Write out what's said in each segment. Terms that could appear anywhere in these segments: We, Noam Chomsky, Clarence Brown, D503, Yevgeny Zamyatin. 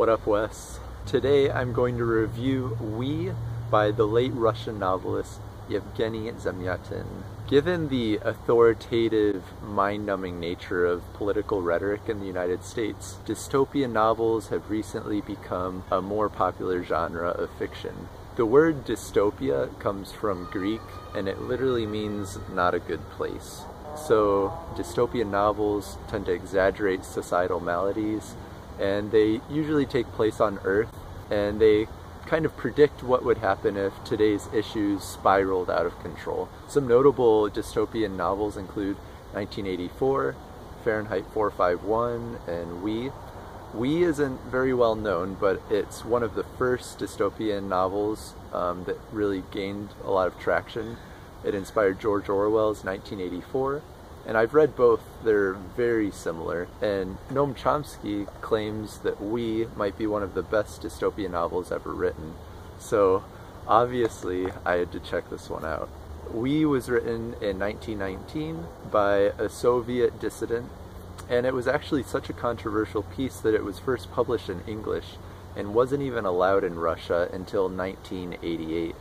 What up, Wes? Today I'm going to review We by the late Russian novelist Yevgeny Zamyatin. Given the authoritative, mind-numbing nature of political rhetoric in the United States, dystopian novels have recently become a more popular genre of fiction. The word dystopia comes from Greek, and it literally means not a good place. So dystopian novels tend to exaggerate societal maladies, and they usually take place on Earth, and they kind of predict what would happen if today's issues spiraled out of control. Some notable dystopian novels include 1984, Fahrenheit 451, and We. We isn't very well known, but it's one of the first dystopian novels that really gained a lot of traction. It inspired George Orwell's 1984, and I've read both. They're very similar, and Noam Chomsky claims that We might be one of the best dystopian novels ever written, so obviously I had to check this one out. We was written in 1919 by a Soviet dissident, and it was actually such a controversial piece that it was first published in English and wasn't even allowed in Russia until 1988,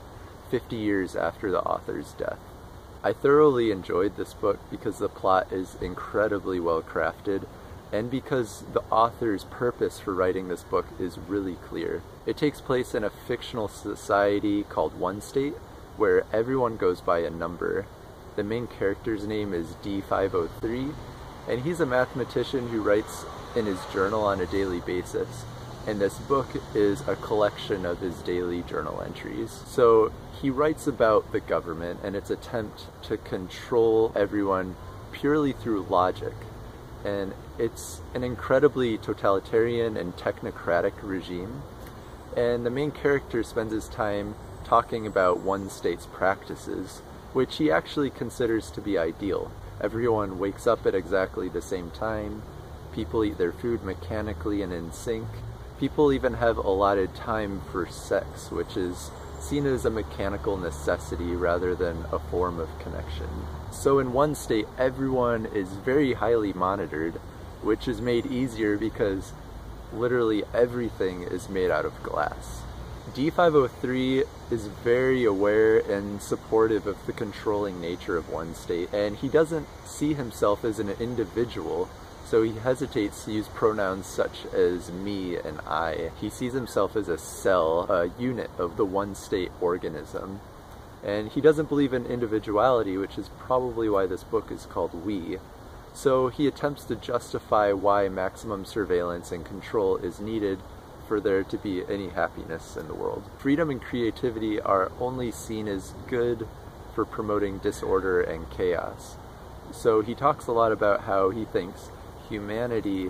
50 years after the author's death. I thoroughly enjoyed this book because the plot is incredibly well crafted, and because the author's purpose for writing this book is really clear. It takes place in a fictional society called One State, where everyone goes by a number. The main character's name is D503, and he's a mathematician who writes in his journal on a daily basis, and this book is a collection of his daily journal entries. So he writes about the government and its attempt to control everyone purely through logic, and it's an incredibly totalitarian and technocratic regime, and the main character spends his time talking about one state's practices, which he actually considers to be ideal. Everyone wakes up at exactly the same time, people eat their food mechanically and in sync, people even have allotted time for sex, which is seen as a mechanical necessity rather than a form of connection. So in One State, everyone is very highly monitored, which is made easier because literally everything is made out of glass. D503 is very aware and supportive of the controlling nature of One State, and he doesn't see himself as an individual, so he hesitates to use pronouns such as me and I. He sees himself as a cell, a unit of the One State organism, and he doesn't believe in individuality, which is probably why this book is called We. So he attempts to justify why maximum surveillance and control is needed for there to be any happiness in the world. Freedom and creativity are only seen as good for promoting disorder and chaos. So he talks a lot about how he thinks humanity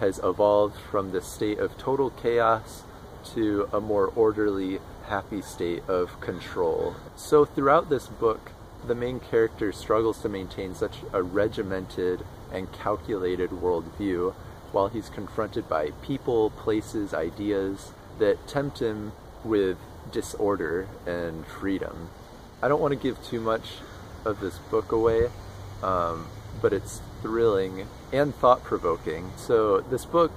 has evolved from the state of total chaos to a more orderly, happy state of control. So throughout this book, the main character struggles to maintain such a regimented and calculated worldview while he's confronted by people, places, ideas that tempt him with disorder and freedom. I don't want to give too much of this book away, but it's thrilling and thought-provoking. So this book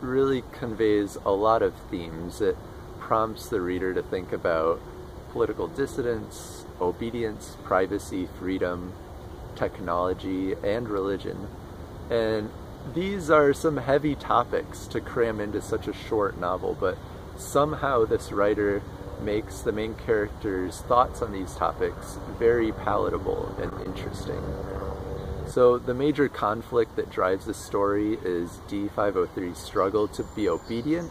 really conveys a lot of themes. It prompts the reader to think about political dissidence, obedience, privacy, freedom, technology, and religion. And these are some heavy topics to cram into such a short novel, but somehow this writer makes the main character's thoughts on these topics very palatable and interesting. So the major conflict that drives the story is D503's struggle to be obedient,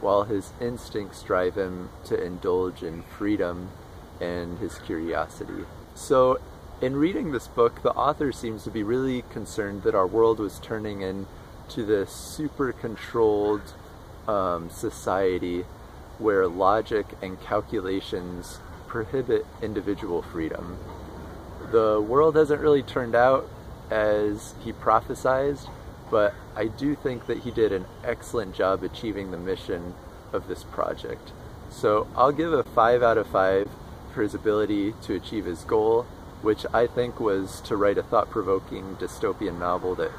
while his instincts drive him to indulge in freedom and his curiosity. So in reading this book, the author seems to be really concerned that our world was turning into this super controlled society where logic and calculations prohibit individual freedom. The world hasn't really turned out as he prophesized, but I do think that he did an excellent job achieving the mission of this project. So I'll give a 5 out of 5 for his ability to achieve his goal, which I think was to write a thought-provoking dystopian novel that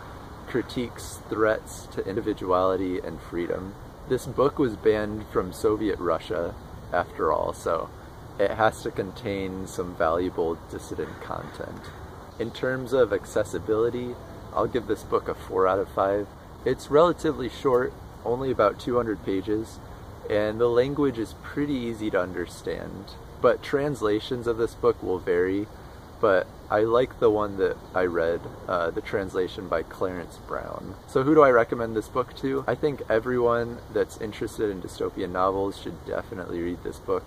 critiques threats to individuality and freedom. This book was banned from Soviet Russia, after all, so it has to contain some valuable dissident content. In terms of accessibility, I'll give this book a 4 out of 5. It's relatively short, only about 200 pages, and the language is pretty easy to understand. But translations of this book will vary, but I like the one that I read, the translation by Clarence Brown. So who do I recommend this book to? I think everyone that's interested in dystopian novels should definitely read this book.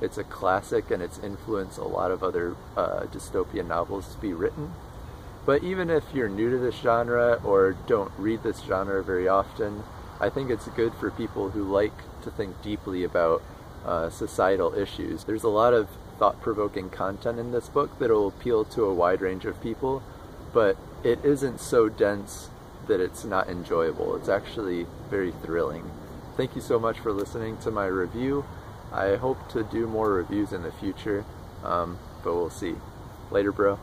It's a classic and it's influenced a lot of other dystopian novels to be written. But even if you're new to this genre or don't read this genre very often, I think it's good for people who like to think deeply about societal issues. There's a lot of thought-provoking content in this book that will appeal to a wide range of people, but it isn't so dense that it's not enjoyable. It's actually very thrilling. Thank you so much for listening to my review. I hope to do more reviews in the future, but we'll see. Later, bro.